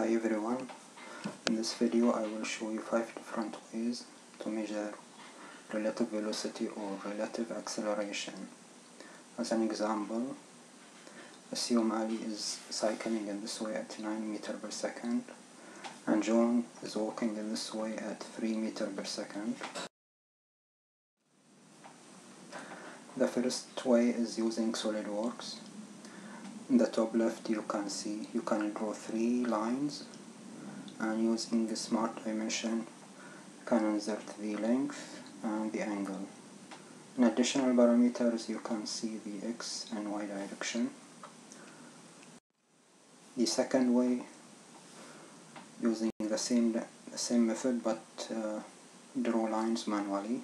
Hi everyone, in this video I will show you 5 different ways to measure relative velocity or relative acceleration. As an example, assume Ali is cycling in this way at 9 meter per second and John is walking in this way at 3 meter per second. The first way is using SolidWorks. In the top left you can draw 3 lines, and using the Smart Dimension you can insert the length and the angle. In additional parameters you can see the X and Y direction. The second way, using the same method but draw lines manually.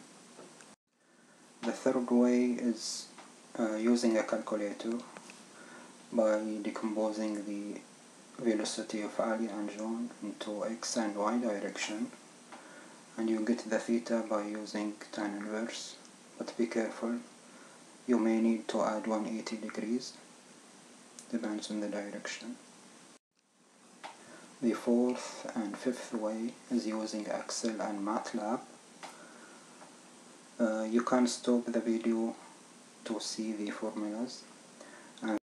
The third way is using a calculator by decomposing the velocity of Ali and John into X and Y direction, and you get the theta by using tan inverse, but be careful, you may need to add 180 degrees, depends on the direction. The fourth and fifth way is using Excel and MATLAB. You can stop the video to see the formulas.